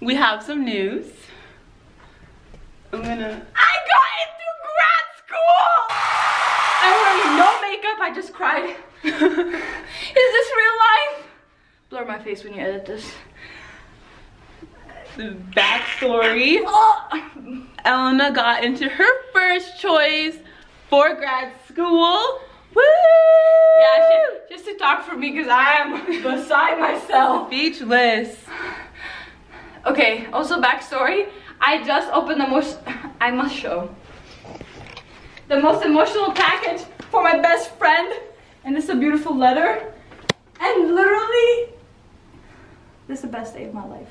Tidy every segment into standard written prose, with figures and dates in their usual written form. We have some news. I got into grad school! I'm wearing no makeup, I just cried. Is this real life? Blur my face when you edit this. The backstory. Oh. Elena got into her first choice for grad school. Woo! Yeah, just to talk for me because I am beside myself. Speechless. Okay, also backstory. I just opened the most, I must show. The most emotional package for my best friend. And it's a beautiful letter. And literally, this is the best day of my life.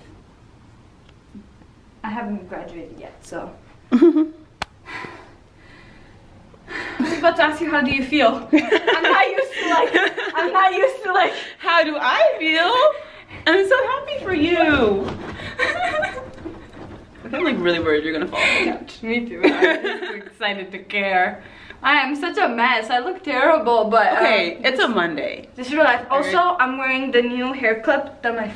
I haven't graduated yet, so. I was about to ask you, how do you feel? I'm not used to like, how do I feel? I'm so happy for you. I'm like really worried you're gonna fall off the couch. Me too. I'm just so excited to care. I am such a mess. I look terrible, but okay, it's a Monday. This is real life. Also, I'm wearing the new hair clip that my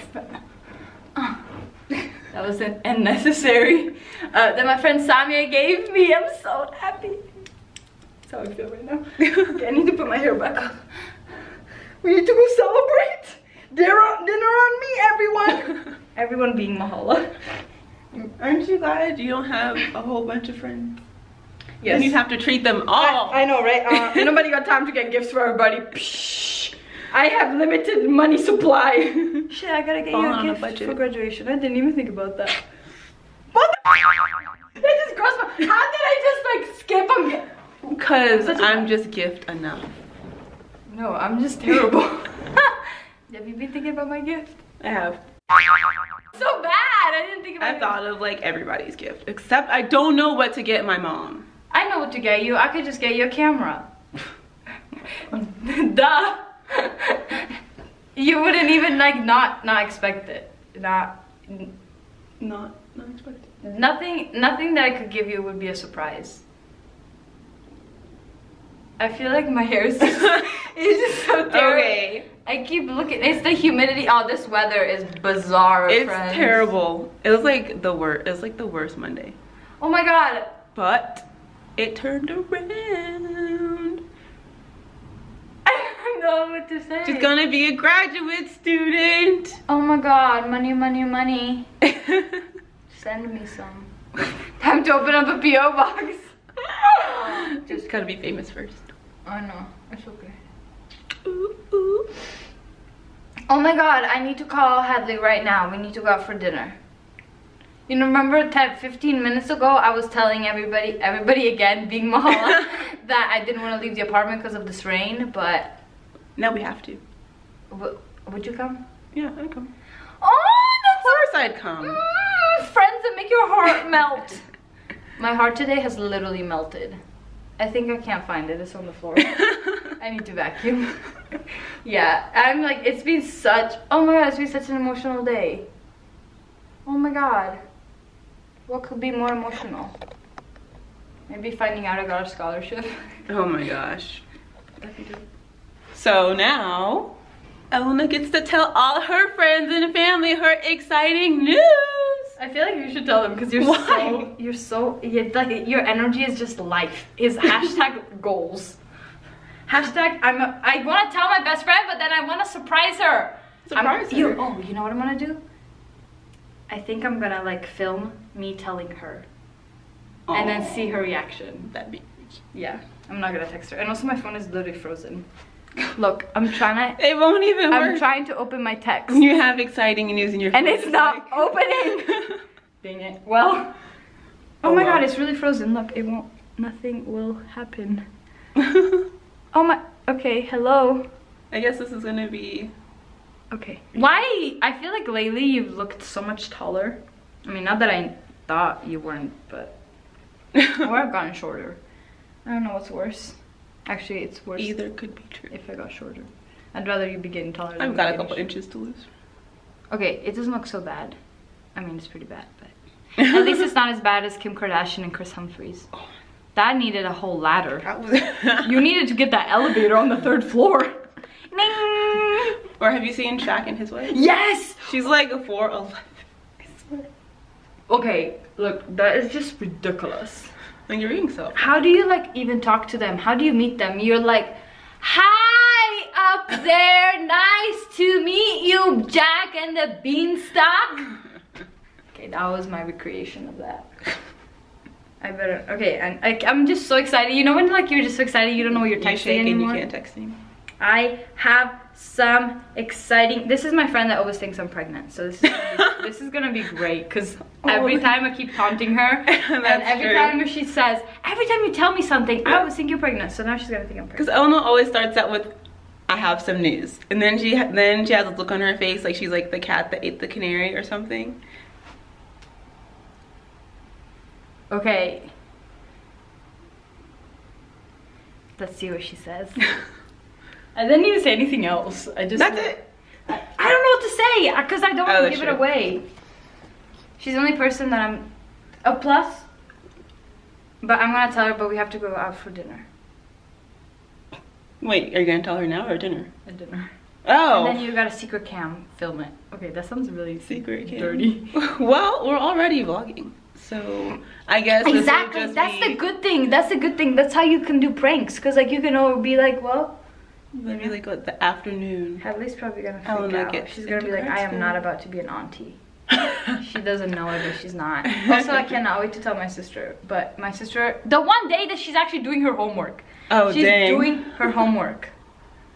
that was unnecessary. That my friend Samia gave me. I'm so happy. That's how I feel right now. Okay, I need to put my hair back up. We need to go celebrate. Dinner on me, everyone. Everyone being Mahala. Aren't you glad you don't have a whole bunch of friends? Yes. And you have to treat them all. I know, right? Nobody got time to get gifts for everybody. Psh, I have limited money supply. Shit, I gotta get you a gift for graduation. I didn't even think about that. What the f***? That just grossed me. How did I just like skip on gift? Because I'm just gift enough. No, I'm just terrible. Have you been thinking about my gift? I have. So bad. I didn't think about it. I thought of like everybody's gift, except I don't know what to get my mom. I know what to get you. I could just get you a camera. Duh. You wouldn't even like not expect it. Not expect it. Nothing that I could give you would be a surprise. I feel like my hair is just, it's just so terrible. Okay. I keep looking. It's the humidity. Oh, this weather is bizarre, it's friends. It's terrible. It was like the worst. It was like the worst Monday. Oh my god. But it turned around. I don't know what to say. She's gonna be a graduate student. Oh my god. Money, money, money. Send me some. Time to open up a P.O. box. Just gotta be famous first. I know. It's okay. Ooh, ooh. Oh my god, I need to call Hadley right now. We need to go out for dinner. You know, remember 15 minutes ago I was telling everybody again, being Mahala, that I didn't want to leave the apartment because of this rain, but now we have to. Would you come? Yeah, I'd come. Oh, of course I'd come. Friends that make your heart melt. My heart today has literally melted. I think I can't find it. It's on the floor. I need to vacuum. Yeah, I'm like, it's been such, oh my god, it's been such an emotional day. Oh my god. What could be more emotional? Maybe finding out I got a scholarship. Oh my gosh. So now, Elena gets to tell all her friends and family her exciting news. I feel like you should tell them because your energy is just life. Is hashtag goals. Hashtag I want to tell my best friend, but then I want to surprise her. Oh, you know what I'm gonna do? I think I'm gonna like film me telling her, and then see her reaction. That'd be huge. Yeah, I'm not gonna text her. And also, my phone is literally frozen. Look, I'm trying to. It won't even work. I'm trying to open my text. You have exciting news in your phone. And it's not like opening. Dang it. Well. Oh my god, it's really frozen. Look, it won't. Nothing will happen. Oh my. Okay, hello. I guess this is gonna be. Okay. Why? I feel like lately you've looked so much taller. I mean, not that I thought you weren't, but. Or I've gotten shorter. I don't know what's worse. Actually, it's worse. Either could be true. If I got shorter, I'd rather you be getting taller. I've got a couple inches to lose. Okay, it doesn't look so bad. I mean, it's pretty bad, but at least it's not as bad as Kim Kardashian and Chris Humphries. Oh. That needed a whole ladder. You needed to get that elevator on the third floor. Or have you seen Shaq and his wife? Yes. She's like 4'11". Okay, look, that is just ridiculous. And you're eating so. How do you like even talk to them? How do you meet them? You're like, hi up there, nice to meet you, Jack and the Beanstalk. Okay, that was my recreation of that. I better, okay, and I'm just so excited. You know when like you're just so excited you don't know what you're texting anymore? You can't text anymore. I have some exciting, this is my friend that always thinks I'm pregnant, so this is gonna be great, because every time I keep taunting her, and every time she says, every time you tell me something, I always think you're pregnant, so now she's gonna think I'm pregnant. Because Elena always starts out with, I have some news, and then she has a look on her face like she's like the cat that ate the canary or something. Okay. Let's see what she says. I didn't even say anything else. I just. That's it. I don't know what to say because I don't want to give it away. She's the only person that I'm. A plus. But I'm gonna tell her. But we have to go out for dinner. Wait, are you gonna tell her now or dinner? At dinner. Oh. And then you got a secret cam. Film it. Okay, that sounds really secret cam. Dirty. Well, we're already vlogging. So I guess exactly. That's the good thing. That's the good thing. That's how you can do pranks, because like you can all be like, well, maybe like what the afternoon. Hadley's probably gonna freak out. She's gonna be like, I am not about to be an auntie. She doesn't know it, but she's not. Also, I cannot wait to tell my sister. But my sister, the one day that she's actually doing her homework. Oh, she's doing her homework.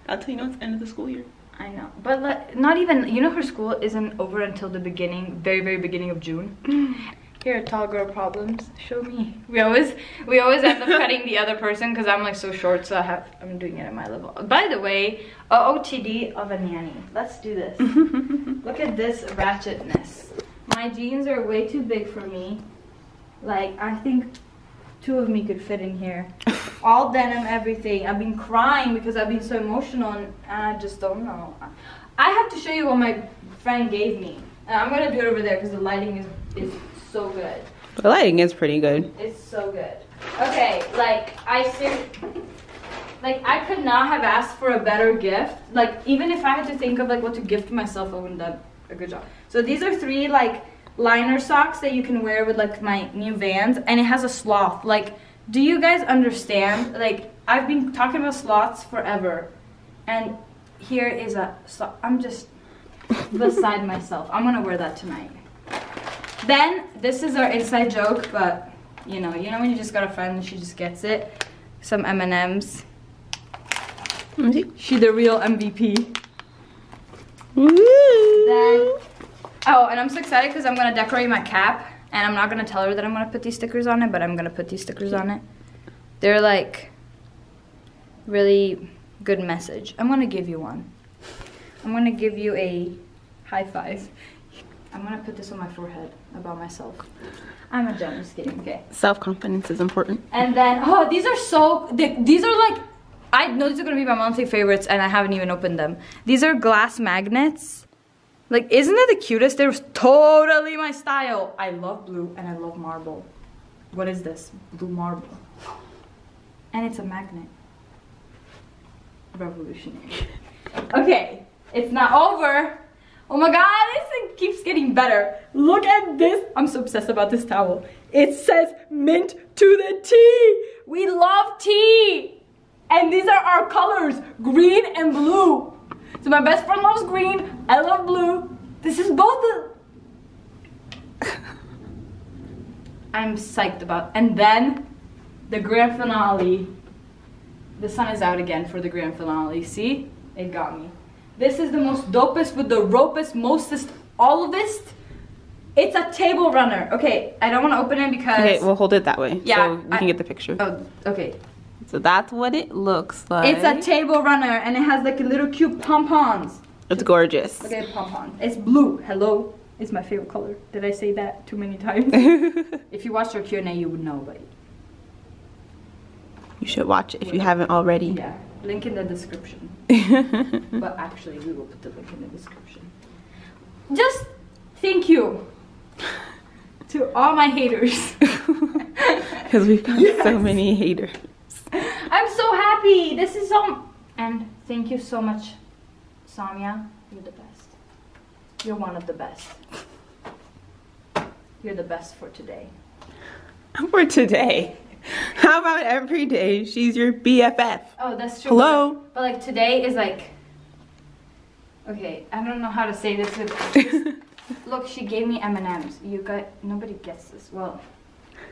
I'll tell you, it's end of the school year. I know, but like, not even. You know, her school isn't over until the beginning, very, very beginning of June. Here, tall girl problems. Show me. We always end up cutting the other person because I'm like so short, so I'm doing it at my level. By the way, a OTD of a nanny. Let's do this. Look at this ratchetness. My jeans are way too big for me. Like I think two of me could fit in here. All denim, everything. I've been crying because I've been so emotional, and I just don't know. I have to show you what my friend gave me. I'm gonna do it over there because the lighting is so good. The lighting is pretty good. It's so good. Okay, like I could not have asked for a better gift. Like even if I had to think of like what to gift myself, I wouldn't have done a good job. So these are three like liner socks that you can wear with like my new Vans, and it has a sloth. Like, do you guys understand? Like I've been talking about sloths forever, and here is a sloth. I'm just beside myself. I'm gonna wear that tonight. Then, this is our inside joke, but you know when you just got a friend and she just gets it? Some M&Ms. She the real MVP. Woo! Then, oh, and I'm so excited because I'm going to decorate my cap. And I'm not going to tell her that I'm going to put these stickers on it, but I'm going to put these stickers on it. They're like, really good message. I'm going to give you one. I'm going to give you a high five. I'm gonna put this on my forehead about myself. I'm a gem, just kidding, okay. Self-confidence is important. And then, oh, these are so, these are like, I know these are gonna be my monthly favorites and I haven't even opened them. These are glass magnets. Like, isn't that the cutest? They're totally my style. I love blue and I love marble. What is this? Blue marble. And it's a magnet. Revolutionary. Okay, it's not over. Oh my god, this keeps getting better. Look at this. I'm so obsessed about this towel. It says mint to the T. We love tea. And these are our colors, green and blue. So my best friend loves green, I love blue. This is both the... I'm psyched about. And then, the grand finale. The sun is out again for the grand finale. See? It got me. This is the most dopest with the ropest, mostest, all of this. It's a table runner. Okay, I don't want to open it because... Okay, we'll hold it that way. Yeah. So we can get the picture. Oh, okay. So that's what it looks like. It's a table runner and it has like little cute pom-poms. It's gorgeous. Okay, pom-pom. It's blue. Hello. It's my favorite color. Did I say that too many times? If you watched our Q&A, you would know, but... You should watch it if you haven't already. Yeah. Link in the description. But actually, we will put the link in the description. Just thank you to all my haters. Because we've got so many haters. I'm so happy. This is so... And thank you so much, Samia. You're the best. You're one of the best. You're the best for today. For today? How about every day? She's your BFF. Oh, that's true. Hello. But like today is like... Okay, I don't know how to say this. Look, she gave me M&Ms. You got... Nobody gets this. Well,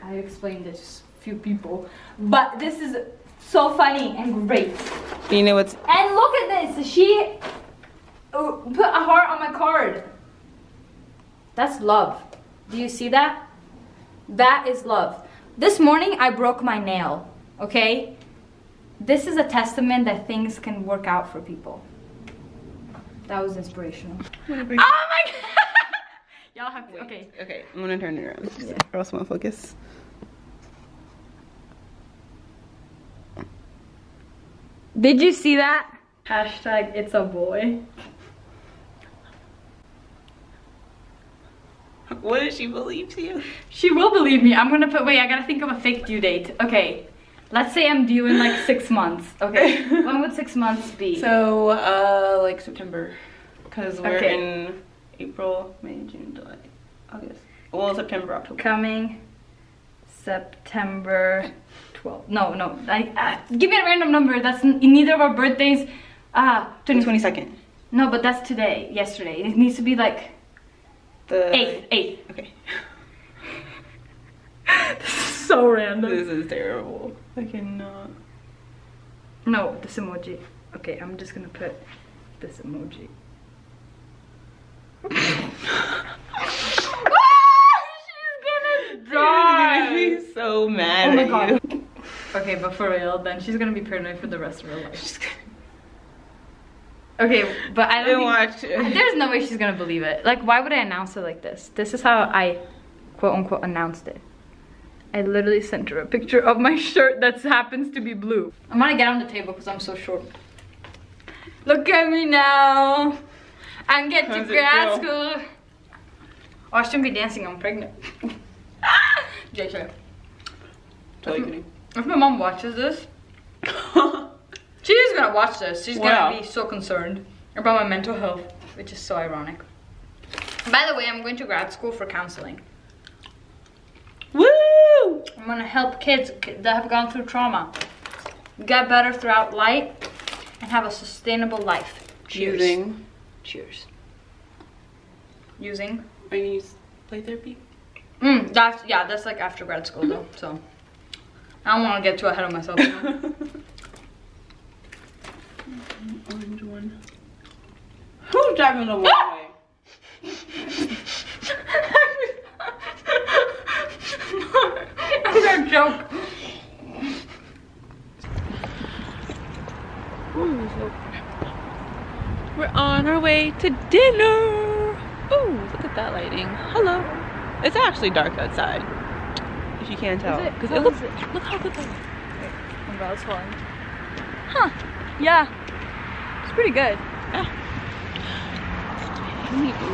I explained this to a few people. But this is so funny and great. You know what's... And look at this. She put a heart on my card. That's love. Do you see that? That is love. This morning I broke my nail, okay? This is a testament that things can work out for people. That was inspirational. Oh my god! Y'all have to, okay. Okay, I'm gonna turn it around. Yeah. Or else I won't focus. Did you see that? Hashtag it's a boy. What if she believes you? She will believe me. I'm gonna put, wait, I gotta think of a fake due date. Okay, let's say I'm due in like 6 months. Okay, when would 6 months be? So, like September. Because we're in April, May, June, July, August. Well, September, October. Coming September 12th. No, give me a random number. That's neither of our birthdays. 22nd. No, but that's today, yesterday. It needs to be like... The 8th. Okay. This is so random. This is terrible. I cannot. No, this emoji. Okay, I'm just gonna put this emoji. She's gonna die. She's gonna be so mad. Oh my god. You. Okay, but for real, then she's gonna be paranoid for the rest of her life. She's gonna... Okay, but I don't watch it. There's no way she's gonna believe it. Like, why would I announce it like this? This is how I, quote unquote, announced it. I literally sent her a picture of my shirt that happens to be blue. I'm gonna get on the table because I'm so short. Look at me now. I'm getting to grad school. Oh, I shouldn't be dancing. I'm pregnant. JJ. Totally kidding. If my mom watches this. She's gonna watch this. She's gonna be so concerned about my mental health, which is so ironic. By the way, I'm going to grad school for counseling. Woo! I'm gonna help kids that have gone through trauma get better throughout life and have a sustainable life. Cheers. Cheers. Using? I use play therapy. That's like after grad school though. So I don't want to get too ahead of myself. Orange one. Who's driving the one-way? I'm gonna joke. Ooh, we're on our way to dinner. Ooh, look at that lighting. Hello. It's actually dark outside. If you can't tell, because it looks. Look how good that is. Umbrella's falling. Huh? Yeah. It's pretty good. Yeah.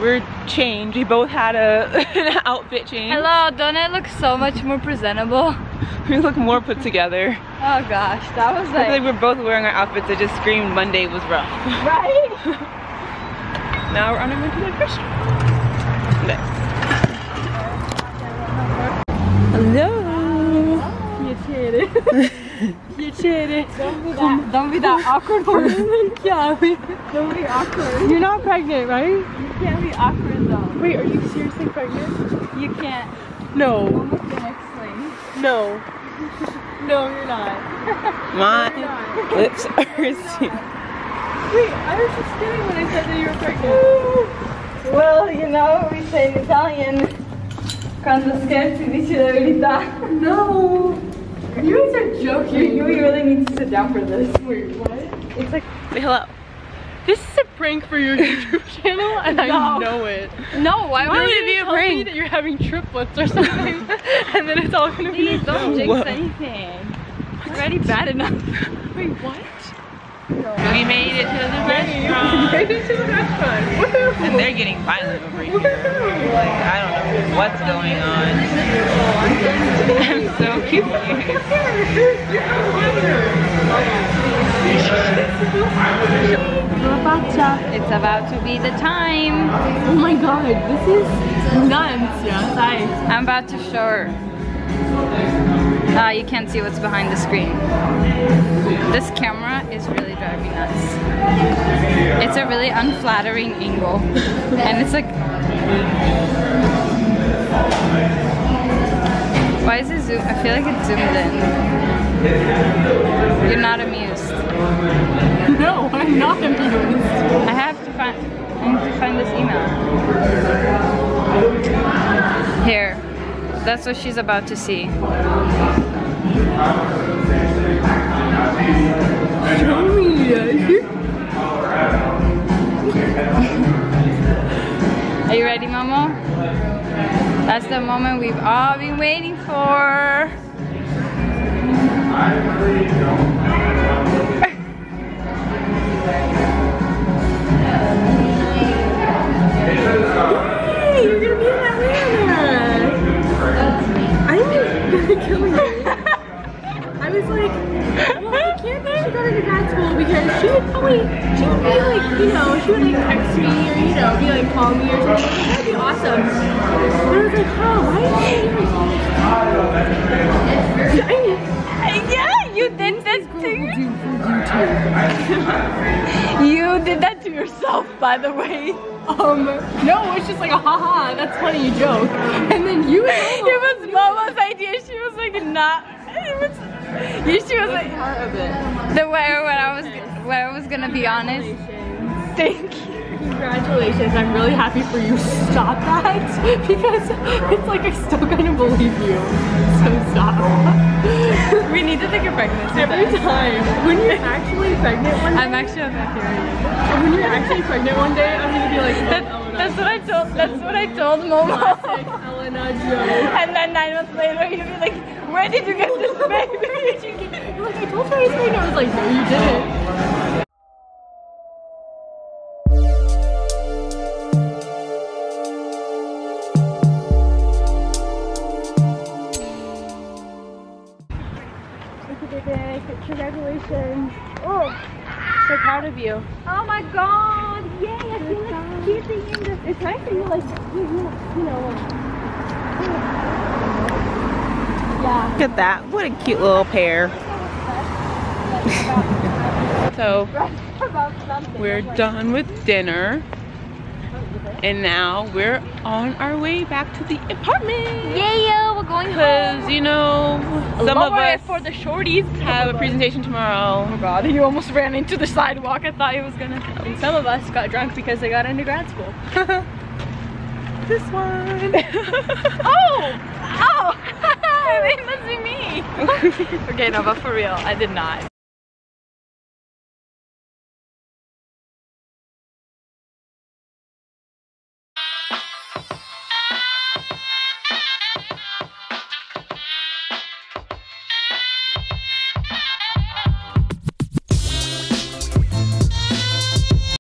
We're changed. We both had an outfit change. Hello, don't it look so much more presentable? We look more put together. Oh gosh, that was like... I feel like we're both wearing our outfits that just screamed Monday was rough. Right? Now we're on our way to the restaurant. Hello. Yes, here it is. You cheated. Don't be that awkward for me. Don't be awkward. You're not pregnant, right? You can't be awkward though. Wait, are you seriously pregnant? You can't. No. We'll the next thing. No. No, you're not. My lips are sealed. Wait, I was just kidding when I said that you were pregnant. Well, you know what we say in Italian. Quando scherzi dici la verità. No. You guys are joking. You really need to sit down for this. Wait, what? It's like, wait, hello. This is a prank for your YouTube channel, and no. I know it. No, why would it be a prank? Me that you're having triplets or something, and then it's all gonna be. Please don't jinx anything. What? It's already bad enough. Wait, what? No. We made it to the restaurant. We made it to the restaurant. Woohoo! And they're getting violent over here. Woohoo. Like, I don't know what's going on. I'm so cute. It's about to be the time. Oh my god, this is nuts. I'm about to show her. You can't see what's behind the screen. This camera is really driving me nuts. It's a really unflattering angle. And it's like... Why is it zoomed? I feel like it's zoomed in. You're not amused. No, I'm not amused. I have to find this email. Here. That's what she's about to see. Show me. Are you ready, Momo? That's the moment we've all been waiting for. You did that to yourself, by the way. No, it's just like a haha, that's funny, you joke. And then you. It was Momo's idea. She was like, not. She was like part of it. The way where I was gonna be honest. Thank you. Congratulations, I'm really happy for you. Stop that, because it's like I still couldn't believe you. So stop. We need to take a pregnancy every time. When you're actually pregnant one day, I'm actually on that theory. When you're actually pregnant one day, I'm gonna be like, oh, that's what I told Momo. Classic Elena joke. And then 9 months later, you'll be like, where did you get this baby? You're like, I told her I was pregnant. I was like, no, you didn't. Congratulations. Oh, so proud of you. Oh my god, yay, I feel like keeping in the... It's nice that you like, you know, yeah. Look at that, what a cute little pair. So, we're done with dinner. And now we're on our way back to the apartment. Yeah, we're going home. Because, you know, some of us for the shorties have a presentation tomorrow. Oh my god, you almost ran into the sidewalk. I thought it was gonna happen. Some of us got drunk because they got into grad school. This one. Oh! Oh! It must be me. Okay, no, but for real, I did not.